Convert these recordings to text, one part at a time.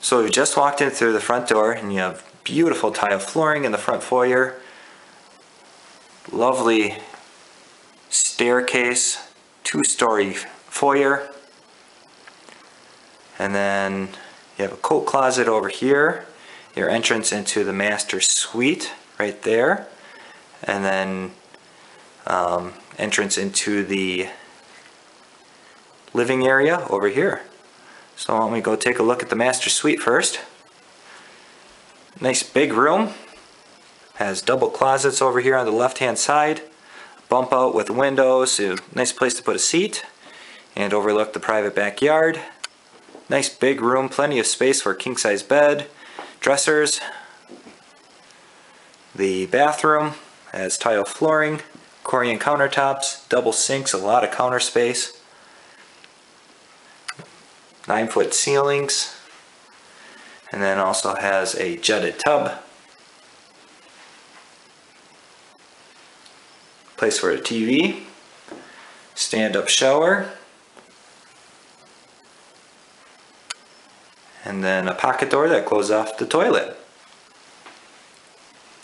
So we just walked in through the front door and you have beautiful tile flooring in the front foyer. Lovely staircase, two-story foyer. And then you have a coat closet over here. Your entrance into the master suite right there. And then entrance into the living area over here. So why don't we go take a look at the master suite first. Nice big room. Has double closets over here on the left hand side. Bump out with windows. So nice place to put a seat. And overlook the private backyard. Nice big room. Plenty of space for a king size bed. Dressers. The bathroom has tile flooring. Corian countertops. Double sinks. A lot of counter space. 9-foot ceilings, and then also has a jetted tub. Place for a TV, stand-up shower, and then a pocket door that closes off the toilet.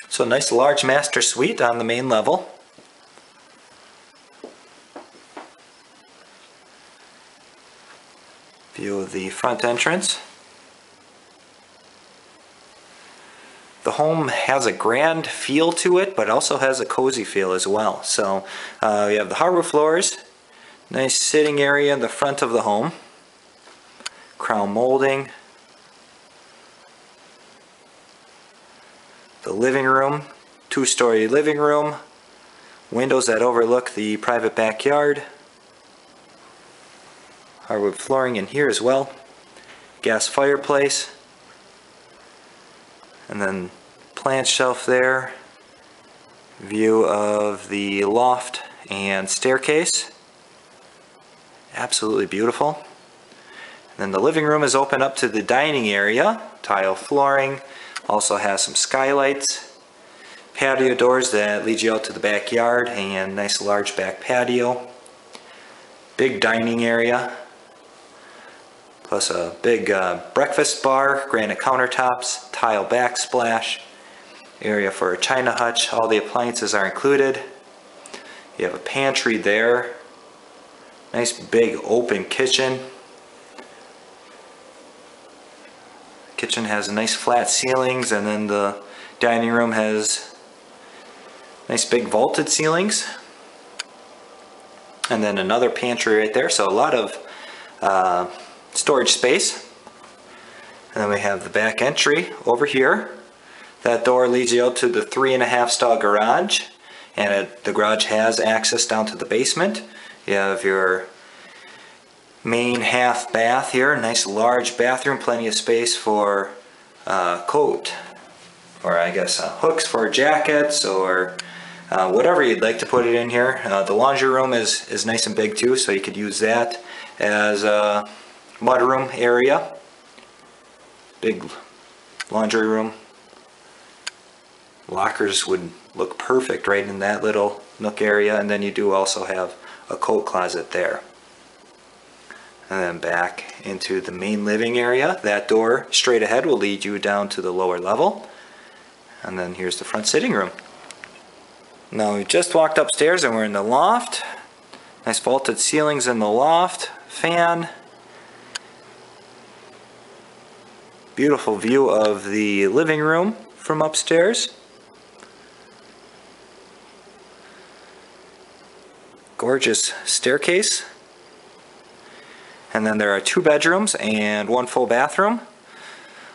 So a nice large master suite on the main level. View of the front entrance. The home has a grand feel to it, but also has a cozy feel as well. So you have the hardwood floors, nice sitting area in the front of the home, crown molding, the living room, two-story living room, windows that overlook the private backyard. Hardwood flooring in here as well. Gas fireplace. And then plant shelf there. View of the loft and staircase. Absolutely beautiful. And then the living room is open up to the dining area. Tile flooring. Also has some skylights. Patio doors that lead you out to the backyard and nice large back patio. Big dining area. Plus a big breakfast bar, granite countertops, tile backsplash, area for a china hutch. All the appliances are included. You have a pantry there. Nice big open kitchen. Kitchen has nice flat ceilings, and then the dining room has nice big vaulted ceilings. And then another pantry right there. So a lot of storage space. And then we have the back entry over here. That door leads you out to the 3.5-stall garage, and the garage has access down to the basement. You have your main half bath here, nice large bathroom, plenty of space for coat, or I guess hooks for jackets, or whatever you'd like to put it in here. The laundry room is nice and big too, so you could use that as a mudroom area. Big laundry room. Lockers would look perfect right in that little nook area, and then you do also have a coat closet there. And then back into the main living area. That door straight ahead will lead you down to the lower level. And then here's the front sitting room. Now we just walked upstairs and we're in the loft. Nice vaulted ceilings in the loft. Fan. Beautiful view of the living room from upstairs. Gorgeous staircase. And then there are 2 bedrooms and 1 full bathroom.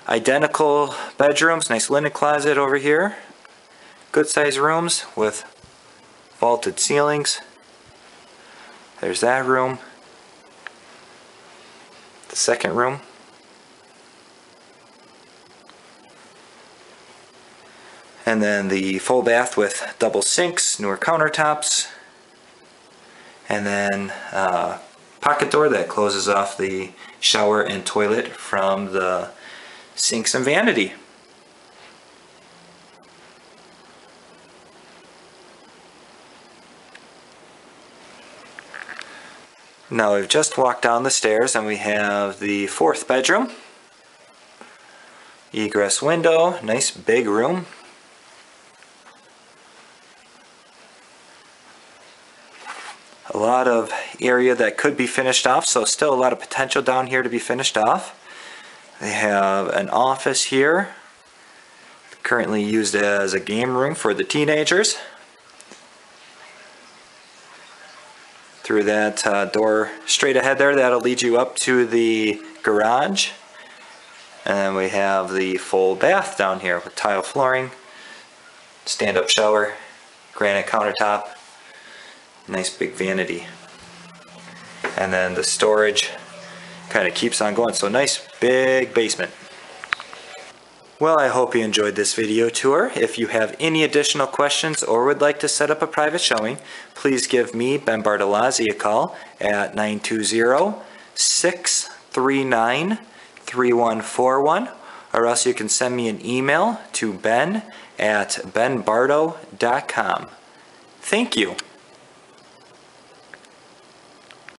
Identical bedrooms, nice linen closet over here. Good sized rooms with vaulted ceilings. There's that room. The second room. And then the full bath with double sinks, newer countertops, and then a pocket door that closes off the shower and toilet from the sinks and vanity. Now we've just walked down the stairs and we have the 4th bedroom. Egress window, nice big room. A lot of area that could be finished off, so still a lot of potential down here to be finished off. They have an office here, currently used as a game room for the teenagers. Through that door straight ahead there, that'll lead you up to the garage. And then we have the full bath down here with tile flooring, stand-up shower, granite countertop, nice big vanity. And then the storage kind of keeps on going, so nice big basement. Well, I hope you enjoyed this video tour. If you have any additional questions or would like to set up a private showing, please give me, Ben Bartolazzi, a call at 920-639-3141, or else you can send me an email to ben@benbarto.com. Thank you.